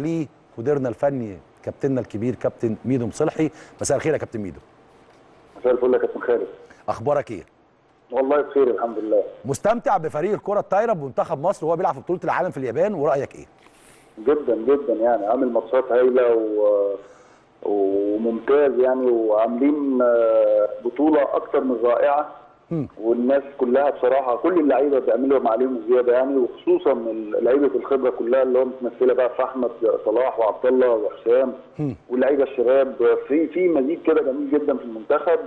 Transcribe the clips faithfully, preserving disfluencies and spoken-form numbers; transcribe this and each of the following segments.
ليه مديرنا الفني كابتننا الكبير كابتن ميدو مصلحي. مساء الخير يا كابتن ميدو. مساء الفل يا كابتن خالد، اخبارك ايه؟ والله بخير الحمد لله. مستمتع بفريق الكره الطايره بمنتخب مصر وهو بيلعب في بطوله العالم في اليابان، ورايك ايه؟ جدا جدا يعني عامل ماتشات هايله و... وممتاز يعني، وعاملين بطوله اكتر من رائعه م. والناس كلها بصراحه كل اللعيبه بيعملوا عليهم زياده يعني، وخصوصا لعيبه الخبره كلها اللي هو متمثله بقى في احمد صلاح وعبد الله وحسام واللعيبه الشباب، في في مزيج كده جميل جدا في المنتخب،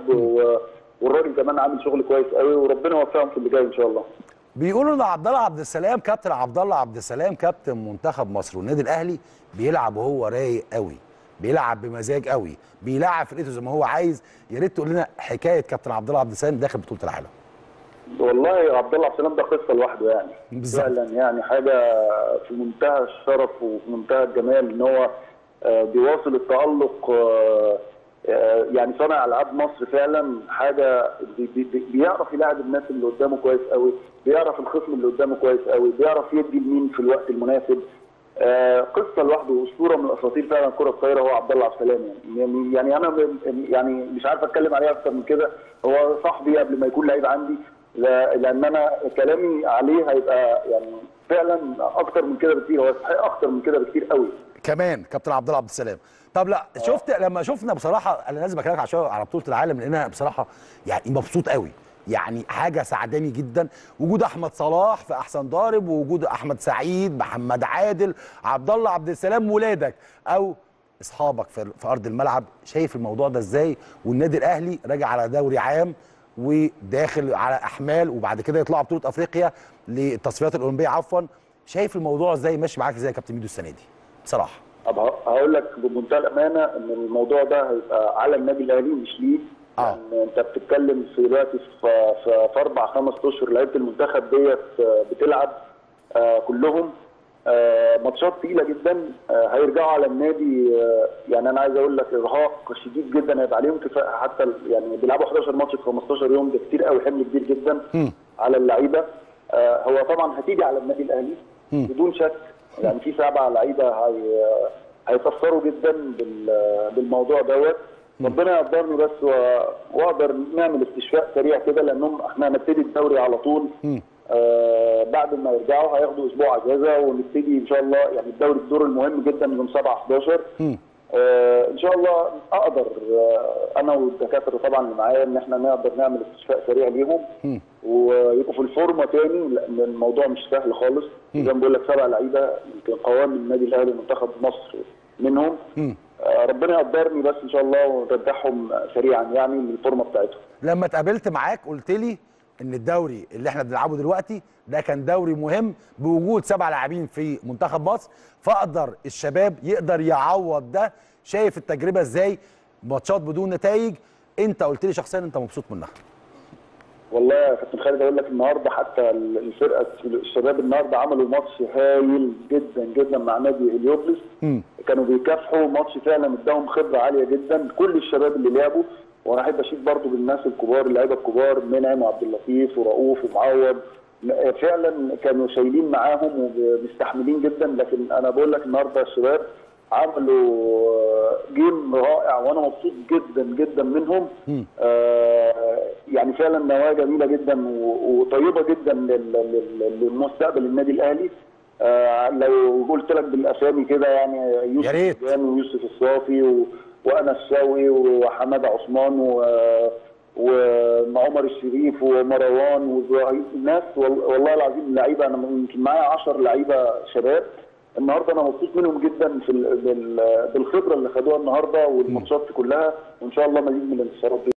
والراجل كمان عامل شغل كويس قوي وربنا يوفقهم في اللي جاي ان شاء الله. بيقولوا ان عبد الله عبد السلام كابتن عبد الله عبد السلام كابتن منتخب مصر والنادي الاهلي بيلعب وهو رايق قوي، بيلعب بمزاج قوي، بيلعب فرقته زي ما هو عايز. يا ريت تقول لنا حكايه كابتن عبد الله عبد السلام داخل بطوله العالم. والله عبد الله عبد السلام ده قصه لوحده يعني، فعلا يعني حاجه في منتهى الشرف وفي منتهى الجمال ان هو بيواصل التالق يعني صانع العاب مصر، فعلا حاجه بيعرف يلاعب الناس اللي قدامه كويس قوي، بيعرف الخصم اللي قدامه كويس قوي، بيعرف يدي لمين في الوقت المناسب. قصه لوحده، اسطوره من اساطير فعلا الكره الطايره هو عبد الله عبد السلام يعني. يعني انا يعني مش عارف اتكلم عليه اكتر من كده، هو صاحبي قبل ما يكون لعيب عندي، لان انا كلامي عليه هيبقى يعني فعلا اكتر من كده بكتير، هو يستحق اكتر من كده بكتير قوي. كمان كابتن عبد الله عبد السلام. طب لا شفت لما شفنا بصراحه، انا لازم اكلمك عشان على بطوله العالم لان انا بصراحه يعني مبسوط قوي يعني، حاجه سعداني جدا وجود احمد صلاح في احسن ضارب، ووجود احمد سعيد محمد عادل عبد الله عبد السلام ولادك او اصحابك في ارض الملعب. شايف الموضوع ده ازاي والنادي الاهلي راجع على دوري عام وداخل على احمال وبعد كده يطلعوا بطوله افريقيا للتصفيات الاولمبيه عفوا، شايف الموضوع ازاي ماشي معاك ازاي يا كابتن ميدو السنه دي بصراحه؟ طب هقول لك بمنتهى الامانه ان الموضوع ده هيبقى على النادي الاهلي مش ليه. يعني انت بتتكلم في دلوقتي في في اربع خمس اشهر لعيبه المنتخب ديت بتلعب كلهم ماتشات تقيله جدا، هيرجعوا على النادي يعني انا عايز اقول لك ارهاق شديد جدا هيبقى عليهم، حتى يعني بيلعبوا احد عشر ماتش في خمستاشر يوم، ده كتير قوي، حمل كبير جدا على اللعيبه. هو طبعا هتيجي على النادي الاهلي بدون شك يعني، في سبعه لعيبه هيتاثروا جدا بالموضوع دوت. ربنا يقدرني بس واقدر نعمل استشفاء سريع كده، لانهم احنا هنبتدي الدوري على طول آه بعد ما يرجعوا هياخدوا اسبوع اجازه، ونبتدي ان شاء الله يعني الدوري الدور المهم جدا يوم سبعة حداشر آه ان شاء الله. اقدر آه انا والدكاتره طبعا اللي معايا ان احنا نقدر نعمل استشفاء سريع ليهم ويبقوا في الفورمه تاني، لان الموضوع مش سهل خالص. زي ما بقول لك سبع لعيبه يمكن قوام النادي الاهلي منتخب مصر منهم، ربنا يقدرني بس ان شاء الله ونرجعهم سريعا يعني للفورمه بتاعتهم. لما اتقابلت معاك قلت لي ان الدوري اللي احنا بنلعبه دلوقتي ده كان دوري مهم بوجود سبع لاعبين في منتخب مصر، فاقدر الشباب يقدر يعوض ده. شايف التجربه ازاي؟ ماتشات بدون نتائج، انت قلت لي شخصيا انت مبسوط منها. والله يا كابتن خالد اقول لك النهارده حتى الفرقه الشباب النهارده عملوا ماتش هايل جدا جدا مع نادي هليوبلس، كانوا بيكافحوا ماتش فعلا اداهم خبره عاليه جدا كل الشباب اللي لعبوا. وانا احب اشيد برضو بالناس الكبار اللعيبه الكبار منعم وعبد اللطيف ورؤوف ومعوض، فعلا كانوا شايلين معاهم ومستحملين جدا. لكن انا بقول لك النهارده الشباب عملوا جيم رائع وانا مبسوط جدا جدا منهم آه يعني فعلا نوايا جميله جدا وطيبه جدا للمستقبل النادي الاهلي. آه لو قلت لك بالاسامي كده يعني يوسف ويوسف الصافي وانا الساوي وحماده عثمان و وعمر الشريف ومروان والناس، والله العظيم اللعيبه انا يمكن معايا عشرة لعيبه شباب النهارده انا مبسوط منهم جدا في بالخبره اللي خدوها النهارده والماتشات كلها، وان شاء الله مزيد من الانتصارات.